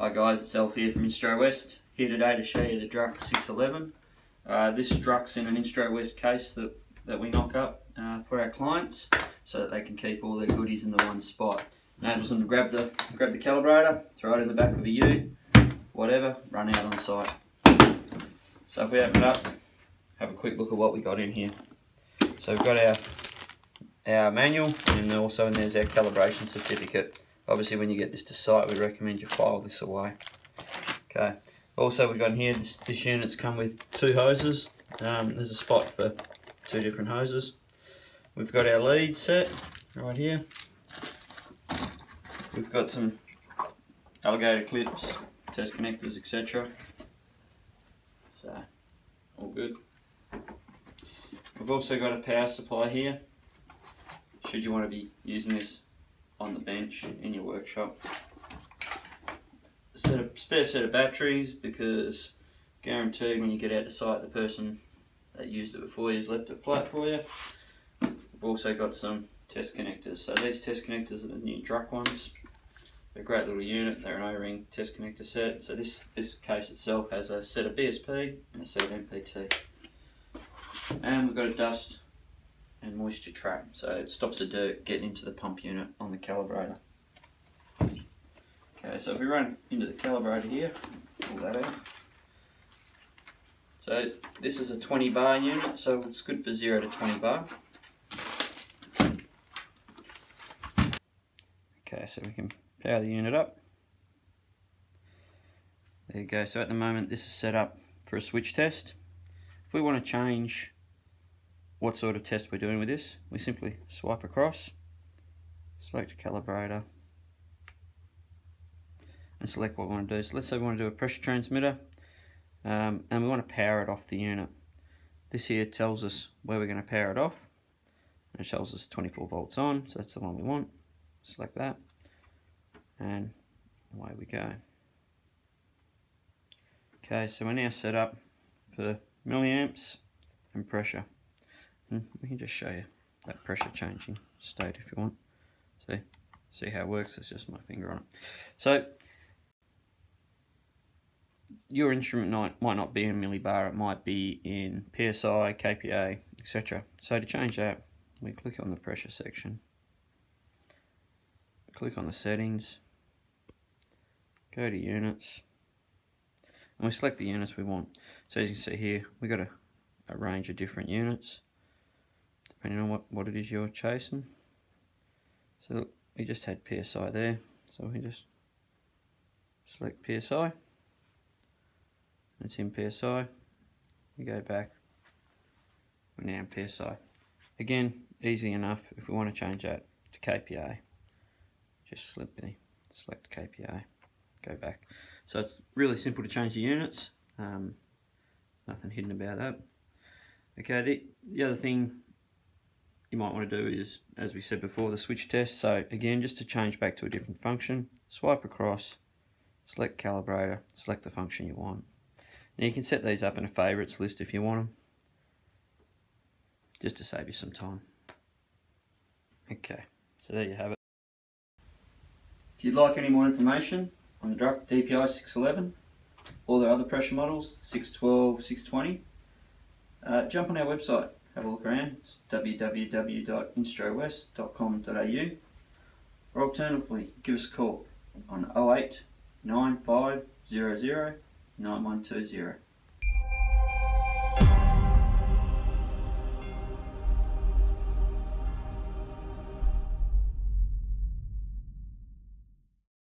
Hi guys, it's Alf here from Instrowest, here today to show you the Druck 611. This Druck's in an Instrowest case that we knock up for our clients so that they can keep all their goodies in the one spot. Enables them to grab the calibrator, throw it in the back of a U, whatever, run out on site. So if we open it up, have a quick look at what we got in here. So we've got our manual, and also in there's our calibration certificate. Obviously when you get this to site, we recommend you file this away. Okay. Also we've got in here, this unit's come with two hoses. There's a spot for two different hoses. We've got our lead set right here. We've got some alligator clips, test connectors, etc. So, all good. We've also got a power supply here, should you want to be using this on the bench in your workshop. A spare set of batteries, because guaranteed when you get out to site, the person that used it before you has left it flat for you. We've also got some test connectors. So these test connectors are the new Druck ones. They're a great little unit. They're an O-ring test connector set. So this case itself has a set of BSP and a set of MPT. And we've got a dust and moisture trap, so it stops the dirt getting into the pump unit on the calibrator. Okay, so if we run into the calibrator here, pull that out. So this is a 20 bar unit, so it's good for 0 to 20 bar. Okay, so we can power the unit up. There you go, so at the moment this is set up for a switch test. If we want to change what sort of test we're doing with this, we simply swipe across, select a calibrator, and select what we want to do. So let's say we want to do a pressure transmitter, and we want to power it off the unit. This here tells us where we're going to power it off, and it tells us 24 volts on, so that's the one we want. Select that, and away we go. Okay, so we're now set up for milliamps and pressure. We can just show you that pressure changing state if you want. See how it works. That's just my finger on it. So your instrument might not be in millibar. It might be in PSI, KPA, etc. So to change that, we click on the pressure section, click on the settings, go to units, and we select the units we want. So as you can see here, we've got a range of different units, depending on what it is you're chasing. So look, we just had PSI there, so we just select PSI, it's in PSI, we go back, we're now in PSI. Again, easy enough. If we want to change that to KPA, just select KPA, go back. So it's really simple to change the units, nothing hidden about that. Okay, the other thing you might want to do is, as we said before, the switch test. So again, just to change back to a different function, swipe across, select calibrator, select the function you want. Now you can set these up in a favourites list if you want them, just to save you some time. Okay, so there you have it. If you'd like any more information on the Druck DPI 611 or their other pressure models, 612, 620, jump on our website. Have a look around, it's www.instrowest.com.au, or alternatively, give us a call on 08 9500 9120.